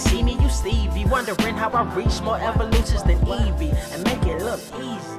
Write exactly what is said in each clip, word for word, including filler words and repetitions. see me, you Stevie, wondering how I reach more evolutions than Eevee and make it look easy.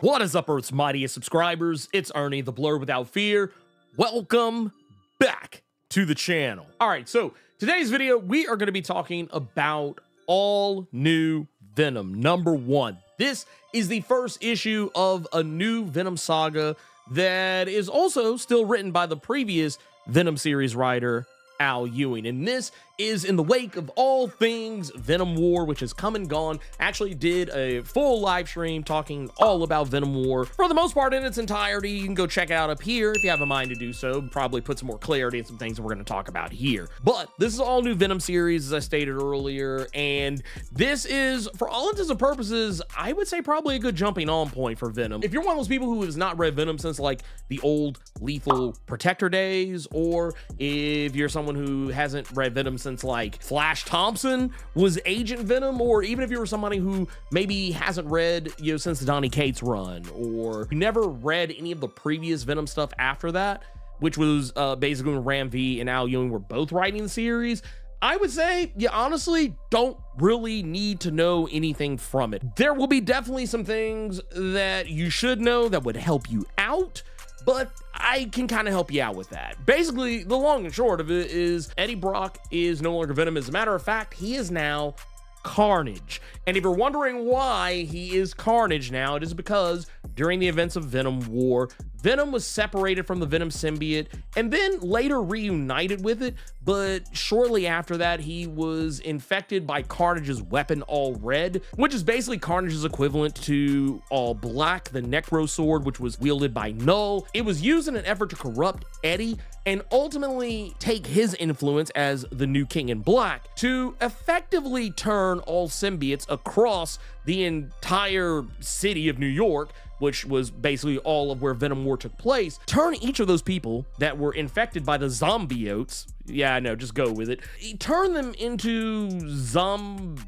What is up, Earth's mightiest subscribers? It's Ernie the Blerd without fear. Welcome back to the channel. All right, so today's video, we are going to be talking about all new Venom number one. This is the first issue of a new Venom saga that is also still written by the previous Venom series writer, Al Ewing. And this is in the wake of all things Venom War, which has come and gone. Actually did a full live stream talking all about Venom War for the most part in its entirety. You can go check it out up here if you have a mind to do so. Probably put some more clarity in some things that we're going to talk about here. But this is all new Venom series, as I stated earlier, and this is, for all intents and purposes, I would say probably a good jumping on point for Venom. If you're one of those people who has not read Venom since like the old Lethal Protector days, or if you're someone who hasn't read Venom since like Flash Thompson was Agent Venom, or even if you were somebody who maybe hasn't read, you know, since the Donny Cates run, or you never read any of the previous Venom stuff after that, which was uh, basically when Ram V and Al Ewing were both writing the series, I would say you honestly don't really need to know anything from it. There will be definitely some things that you should know that would help you out, but I can kind of help you out with that. Basically, the long and short of it is Eddie Brock is no longer Venom. As a matter of fact, he is now Carnage. And if you're wondering why he is Carnage now, it is because during the events of Venom War, Venom was separated from the Venom symbiote and then later reunited with it. But shortly after that, he was infected by Carnage's weapon, All Red, which is basically Carnage's equivalent to All Black, the Necrosword, which was wielded by Knull. It was used in an effort to corrupt Eddie and ultimately take his influence as the new King in Black to effectively turn all symbiotes across the entire city of New York, which was basically all of where Venom War took place, turn each of those people that were infected by the zombiotes, yeah, I know, just go with it, turn them into zombiote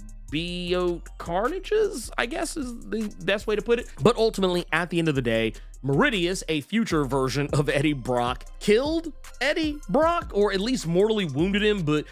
Carnages, I guess is the best way to put it. But ultimately, at the end of the day, Meridius, a future version of Eddie Brock, killed Eddie Brock, or at least mortally wounded him, but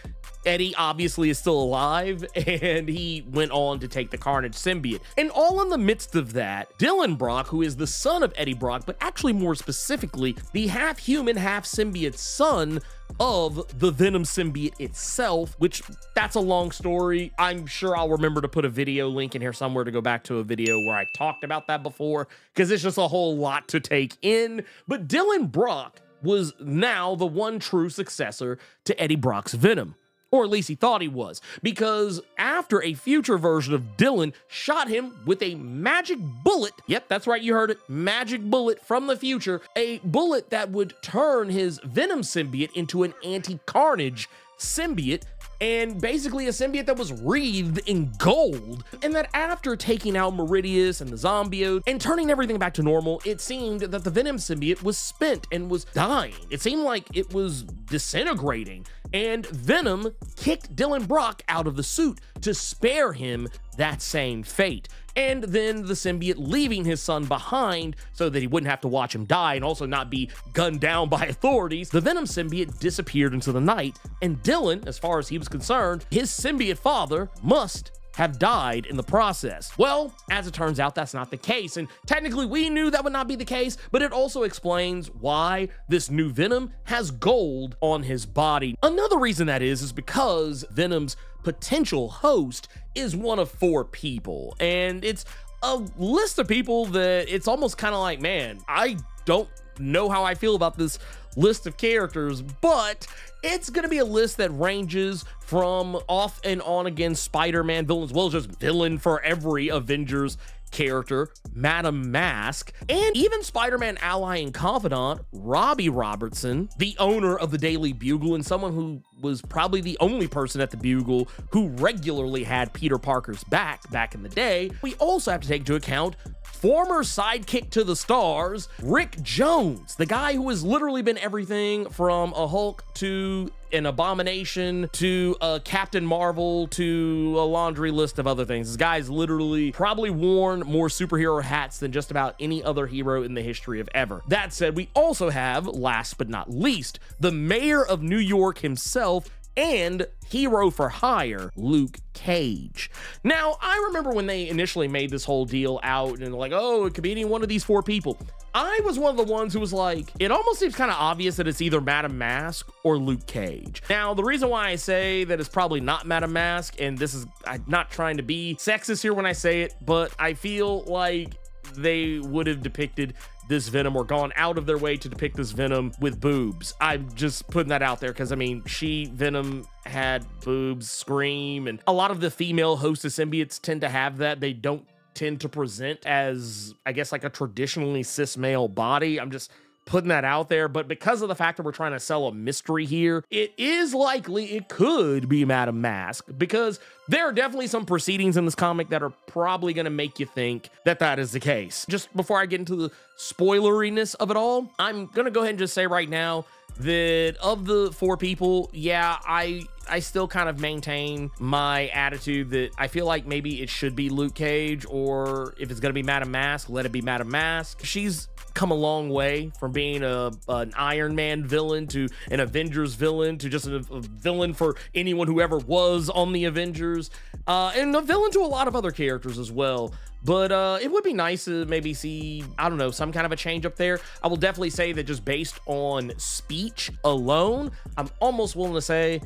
Eddie obviously is still alive, and he went on to take the Carnage symbiote. And all in the midst of that, Dylan Brock, who is the son of Eddie Brock, but actually more specifically, the half-human, half-symbiote son of the Venom symbiote itself, which that's a long story. I'm sure I'll remember to put a video link in here somewhere to go back to a video where I talked about that before, because it's just a whole lot to take in. But Dylan Brock was now the one true successor to Eddie Brock's Venom. Or at least he thought he was, because after a future version of Dylan shot him with a magic bullet, yep, that's right, you heard it, magic bullet from the future, a bullet that would turn his Venom symbiote into an anti-Carnage symbiote, and basically a symbiote that was wreathed in gold, and that after taking out Meridius and the zombiote and turning everything back to normal, it seemed that the Venom symbiote was spent and was dying. It seemed like it was disintegrating, and Venom kicked Dylan Brock out of the suit to spare him that same fate, and then the symbiote leaving his son behind so that he wouldn't have to watch him die and also not be gunned down by authorities. The Venom symbiote disappeared into the night, and Dylan, as far as he was concerned, his symbiote father, must have died in the process. Well, as it turns out, that's not the case, and technically we knew that would not be the case, but it also explains why this new Venom has gold on his body. Another reason that is is because Venom's potential host is one of four people, and it's a list of people that it's almost kind of like, man, I don't know how I feel about this list of characters, but it's gonna be a list that ranges from off and on again Spider-Man villains, well, just villain for every Avengers character, Madame Masque, and even Spider-Man ally and confidant, Robbie Robertson, the owner of the Daily Bugle, and someone who was probably the only person at the Bugle who regularly had Peter Parker's back back in the day. We also have to take into account former sidekick to the stars, Rick Jones, the guy who has literally been everything from a Hulk to an Abomination to a Captain Marvel to a laundry list of other things. This guy's literally probably worn more superhero hats than just about any other hero in the history of ever. That said, we also have, last but not least, the mayor of New York himself, and hero for hire Luke Cage. Now, I remember when they initially made this whole deal out and like, oh, it could be any one of these four people. I was one of the ones who was like, it almost seems kind of obvious that it's either Madame Masque or Luke Cage. Now, the reason why I say that it's probably not Madame Masque, and this is, I'm not trying to be sexist here when I say it, but I feel like they would have depicted this Venom or gone out of their way to depict this Venom with boobs. I'm just putting that out there because, I mean, she, Venom, had boobs, Scream, and a lot of the female hostess symbiotes tend to have that. They don't tend to present as, I guess, like a traditionally cis male body. I'm just putting that out there, but because of the fact that we're trying to sell a mystery here, it is likely it could be Madame Masque, because there are definitely some proceedings in this comic that are probably going to make you think that that is the case. Just before I get into the spoileriness of it all, I'm going to go ahead and just say right now that of the four people, yeah, I I still kind of maintain my attitude that I feel like maybe it should be Luke Cage, or if it's going to be Madame Masque, let it be Madame Masque. She's come a long way from being a an Iron Man villain to an Avengers villain to just a, a villain for anyone who ever was on the Avengers, uh, and a villain to a lot of other characters as well. But uh, it would be nice to maybe see, I don't know, some kind of a change up there. I will definitely say that just based on speech alone, I'm almost willing to say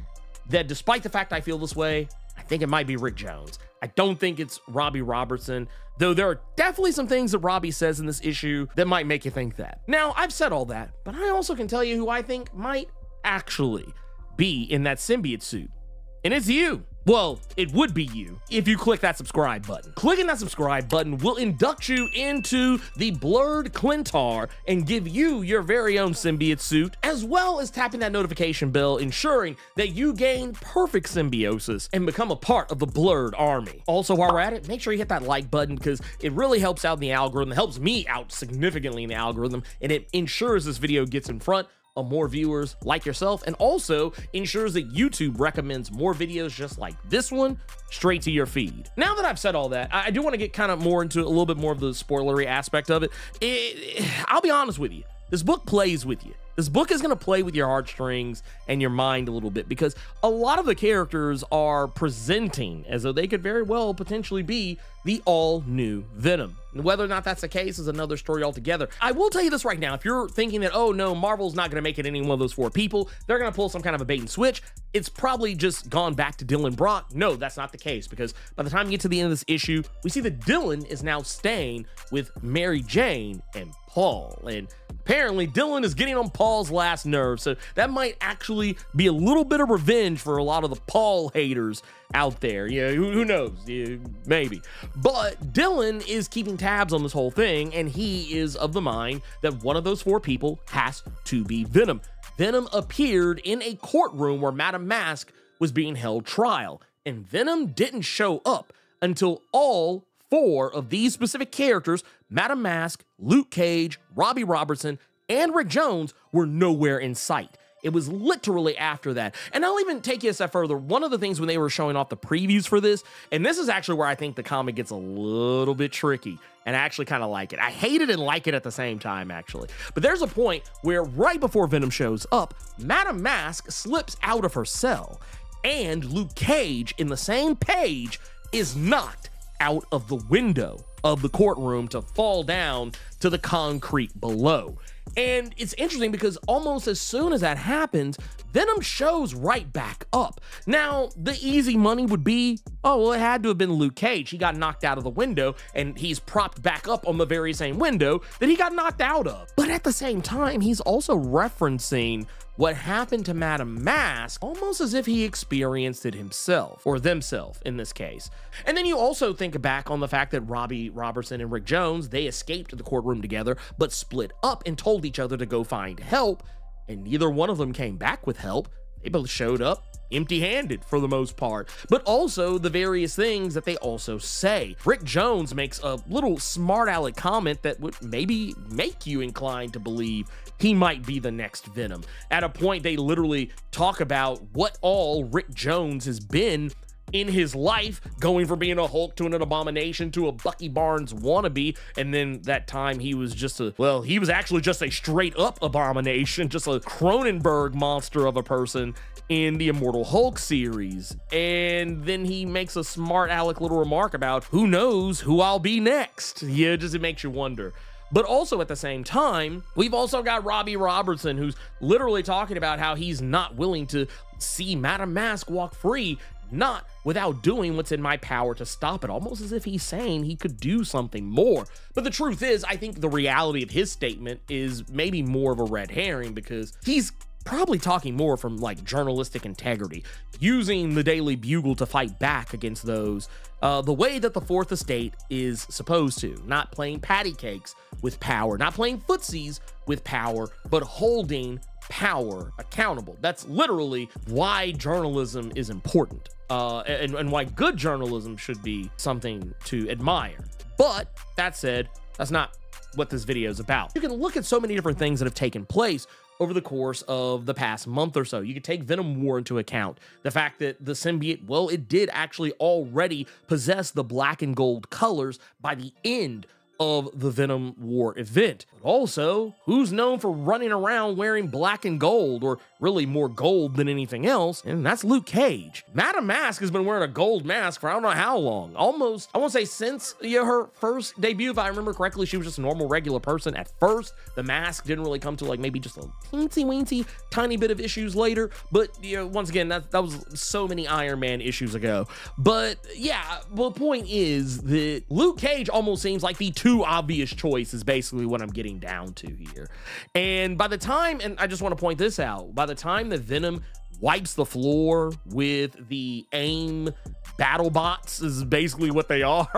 that despite the fact I feel this way, I think it might be Rick Jones. I don't think it's Robbie Robertson, though there are definitely some things that Robbie says in this issue that might make you think that. Now, I've said all that, but I also can tell you who I think might actually be in that symbiote suit, and it's you. Well, it would be you if you click that subscribe button. Clicking that subscribe button will induct you into the Blerd Clintar and give you your very own symbiote suit, as well as tapping that notification bell, ensuring that you gain perfect symbiosis and become a part of the Blerd army. Also, while we're at it, make sure you hit that like button because it really helps out in the algorithm. It helps me out significantly in the algorithm, and it ensures this video gets in front more viewers like yourself, and also ensures that YouTube recommends more videos just like this one straight to your feed. Now that I've said all that, I do want to get kind of more into a little bit more of the spoilery aspect of it. it, it I'll be honest with you, this book plays with you. This book is going to play with your heartstrings and your mind a little bit, because a lot of the characters are presenting as though they could very well potentially be the all-new Venom. And whether or not that's the case is another story altogether. I will tell you this right now. If you're thinking that, oh, no, Marvel's not going to make it any one of those four people, they're going to pull some kind of a bait and switch, it's probably just gone back to Dylan Brock. No, that's not the case, because by the time you get to the end of this issue, we see that Dylan is now staying with Mary Jane and Paul. And apparently Dylan is getting on Paul's last nerve, so that might actually be a little bit of revenge for a lot of the Paul haters out there. You know, who, who knows? Yeah, maybe. But Dylan is keeping tabs on this whole thing, and he is of the mind that one of those four people has to be Venom. Venom appeared in a courtroom where Madame Masque was being held trial, and Venom didn't show up until all four of these specific characters, Madame Masque, Luke Cage, Robbie Robertson, and Rick Jones, were nowhere in sight. It was literally after that. And I'll even take you a step further. One of the things when they were showing off the previews for this, and this is actually where I think the comic gets a little bit tricky, and I actually kind of like it. I hate it and like it at the same time, actually. But there's a point where right before Venom shows up, Madame Masque slips out of her cell, and Luke Cage, in the same page, is knocked out of the window of the courtroom to fall down to the concrete below. And it's interesting because almost as soon as that happens, Venom shows right back up. Now, the easy money would be, oh, well, it had to have been Luke Cage. He got knocked out of the window, and he's propped back up on the very same window that he got knocked out of. But at the same time, he's also referencing what happened to Madame Masque, almost as if he experienced it himself, or themself in this case. And then you also think back on the fact that Robbie Robertson and Rick Jones, they escaped the courtroom together, but split up and told each other to go find help, and neither one of them came back with help. They both showed up empty-handed for the most part, but also the various things that they also say. Rick Jones makes a little smart-aleck comment that would maybe make you inclined to believe he might be the next Venom. At a point, they literally talk about what all Rick Jones has been in his life, going from being a Hulk to an Abomination to a Bucky Barnes wannabe. And then that time he was just a, well, he was actually just a straight up abomination, just a Cronenberg monster of a person in the Immortal Hulk series. And then he makes a smart aleck little remark about who knows who I'll be next. Yeah, just it makes you wonder. But also at the same time, we've also got Robbie Robertson, who's literally talking about how he's not willing to see Madame Masque walk free, not without doing what's in my power to stop it, almost as if he's saying he could do something more. But the truth is, I think the reality of his statement is maybe more of a red herring, because he's probably talking more from like journalistic integrity, using the Daily Bugle to fight back against those uh, the way that the Fourth Estate is supposed to, not playing patty cakes with power, not playing footsies with power, but holding power accountable. That's literally why journalism is important, uh, and, and why good journalism should be something to admire. But that said, that's not what this video is about. You can look at so many different things that have taken place over the course of the past month or so. You could take Venom War into account. The fact that the symbiote, well, it did actually already possess the black and gold colors by the end of the Venom War event. But also, who's known for running around wearing black and gold, or really more gold than anything else? And that's Luke Cage. Madame Masque has been wearing a gold mask for I don't know how long. Almost, I won't say since you know, her first debut, if I remember correctly. She was just a normal, regular person at first. The mask didn't really come to like maybe just a teensy weensy tiny bit of issues later. But you know, once again, that that was so many Iron Man issues ago. But yeah, well, the point is that Luke Cage almost seems like the two Too obvious choice is basically what I'm getting down to here. And by the time, and I just want to point this out, by the time the Venom wipes the floor with the AIM battle bots, is basically what they are,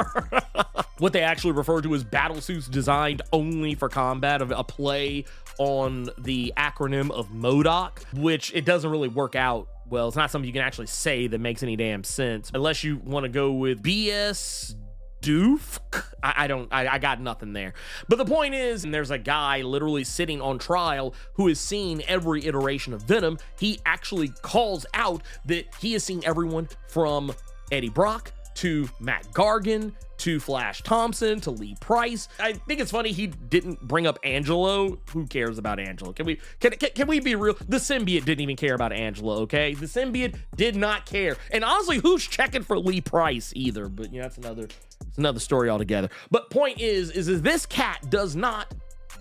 what they actually refer to as battle suits designed only for combat, of a play on the acronym of MODOK, which it doesn't really work out. Well, it's not something you can actually say that makes any damn sense, unless you want to go with B S doof. I, I don't I, I got nothing there. But the point is, and there's a guy literally sitting on trial who has seen every iteration of Venom. He actually calls out that he has seen everyone from Eddie Brock to Matt Gargan to Flash Thompson to Lee Price. I think it's funny he didn't bring up Angelo. Who cares about Angelo? Can we can, can, can we be real? The symbiote didn't even care about Angelo, okay? The symbiote did not care. And honestly, who's checking for Lee Price either? But you know, that's another it's another story altogether. But point is, is that this cat does not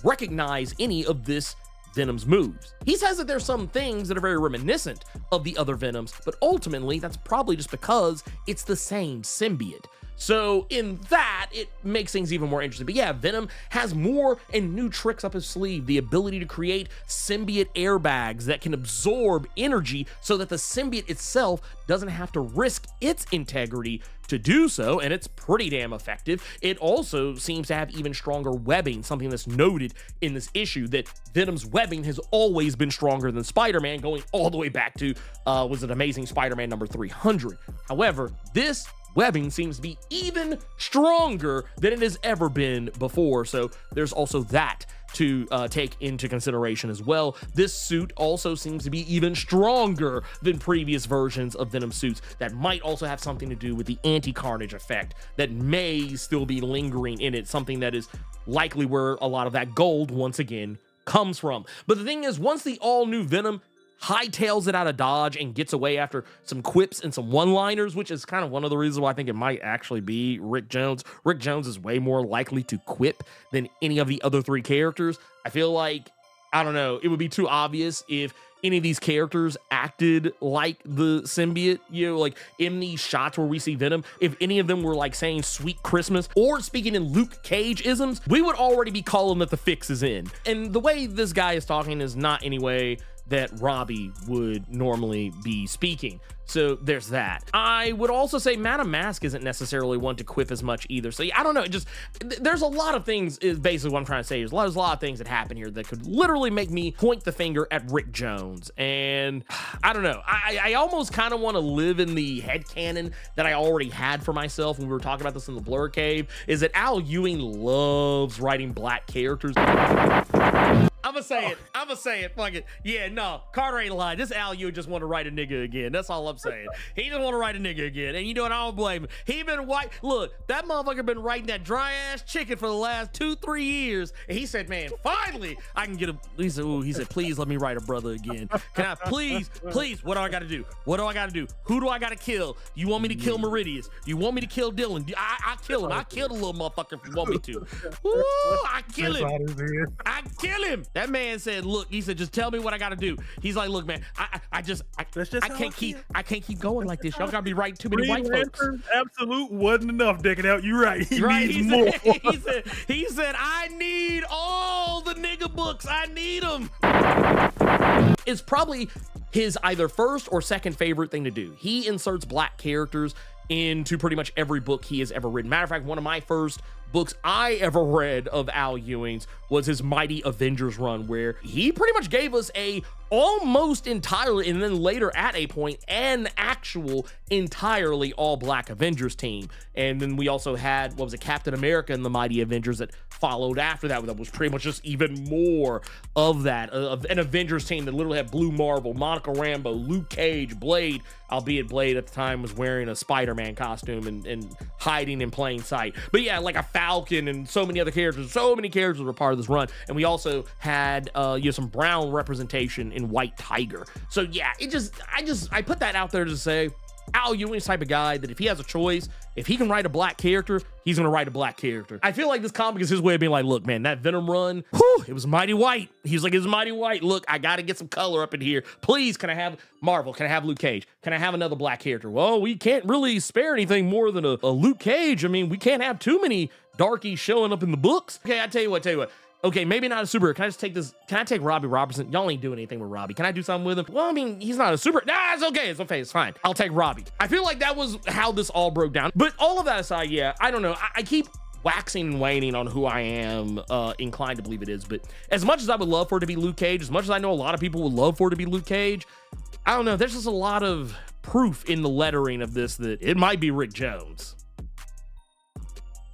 recognize any of this Venom's moves. He says that there's some things that are very reminiscent of the other Venoms, but ultimately that's probably just because it's the same symbiote. So in that, it makes things even more interesting. But yeah, Venom has more and new tricks up his sleeve, the ability to create symbiote airbags that can absorb energy so that the symbiote itself doesn't have to risk its integrity to do so, and it's pretty damn effective. It also seems to have even stronger webbing, something that's noted in this issue, that Venom's webbing has always been stronger than Spider-Man, going all the way back to, uh, was it Amazing Spider-Man number three hundred. However, this webbing seems to be even stronger than it has ever been before, so there's also that to uh, take into consideration as well. This suit also seems to be even stronger than previous versions of Venom suits. That might also have something to do with the anti-Carnage effect that may still be lingering in it, something that is likely where a lot of that gold once again comes from. But the thing is, once the all-new Venom hightails it out of Dodge and gets away after some quips and some one-liners, which is kind of one of the reasons why I think it might actually be Rick Jones. Rick Jones is way more likely to quip than any of the other three characters. I feel like, I don't know, it would be too obvious if any of these characters acted like the symbiote, you know, like in these shots where we see Venom, if any of them were like saying sweet Christmas or speaking in Luke Cage isms, we would already be calling that the fix is in. And the way this guy is talking is not any way that Robbie would normally be speaking. So there's that. I would also say Madame Masque isn't necessarily one to quip as much either. So I don't know, it just, there's a lot of things, is basically what I'm trying to say. There's a lot, there's a lot of things that happen here that could literally make me point the finger at Rick Jones. And I don't know, I, I almost kind of want to live in the headcanon that I already had for myself when we were talking about this in the Blur Cave, is that Al Ewing loves writing black characters. I'm gonna say oh. it. I'm gonna say it. Fuck it. Yeah, no. Carter ain't lying. This Al Ewing just want to write a nigga again. That's all I'm saying. He just want to write a nigga again. And you know what? I don't blame him. He been white. Look, that motherfucker been writing that dry ass chicken for the last two, three years. And he said, man, finally, I can get a. He said, ooh, he said, please let me write a brother again. Can I please, please? What do I got to do? What do I got to do? Who do I got to kill? You want me to kill Meridius? You want me to kill Dylan? I, I kill him. I kill the little motherfucker if you want me to. Ooh, I kill him. I kill him. That man said, look, he said, just tell me what I gotta do. He's like, look, man, I I, I just I, just I can't keep you. I can't keep going like this. Y'all gotta be writing too many Green white Lantern, folks. Absolute wasn't enough, decking out. You right. He right. Needs he, more. Said, he said he said, I need all the nigga books. I need them. It's probably his either first or second favorite thing to do. He inserts black characters into pretty much every book he has ever written. Matter of fact, one of my first books I ever read of Al Ewing's was his Mighty Avengers run, where he pretty much gave us a almost entirely, and then later at a point, an actual entirely all black Avengers team. And then we also had, what was it, Captain America and the Mighty Avengers that followed after that. That was pretty much just even more of that, of an Avengers team that literally had Blue Marvel, Monica Rambeau, Luke Cage, Blade, albeit Blade at the time was wearing a Spider-Man costume and, and hiding in plain sight. But yeah, like a Falcon and so many other characters, so many characters were part of this run. And we also had, uh, you know, some brown representation in White Tiger. So yeah, it just, I just, I put that out there to say, Al Ewing's type of guy that if he has a choice, if he can write a black character, he's gonna write a black character. I feel like this comic is his way of being like, look, man, that Venom run, whew, it was mighty white. He's like, it's mighty white. Look, I gotta get some color up in here. Please, can I have Marvel? Can I have Luke Cage? Can I have another black character? Well, we can't really spare anything more than a, a Luke Cage. I mean, we can't have too many darkies showing up in the books. Okay, I tell you what, tell you what. Okay, maybe not a superhero. Can I just take this? Can I take Robbie Robertson? Y'all ain't doing anything with Robbie. Can I do something with him? Well, I mean, he's not a super. Nah, it's okay. It's okay. It's fine. I'll take Robbie. I feel like that was how this all broke down. But all of that aside, yeah, I don't know. I, I keep waxing and waning on who I am uh, inclined to believe it is. But as much as I would love for it to be Luke Cage, as much as I know a lot of people would love for it to be Luke Cage, I don't know. There's just a lot of proof in the lettering of this that it might be Rick Jones.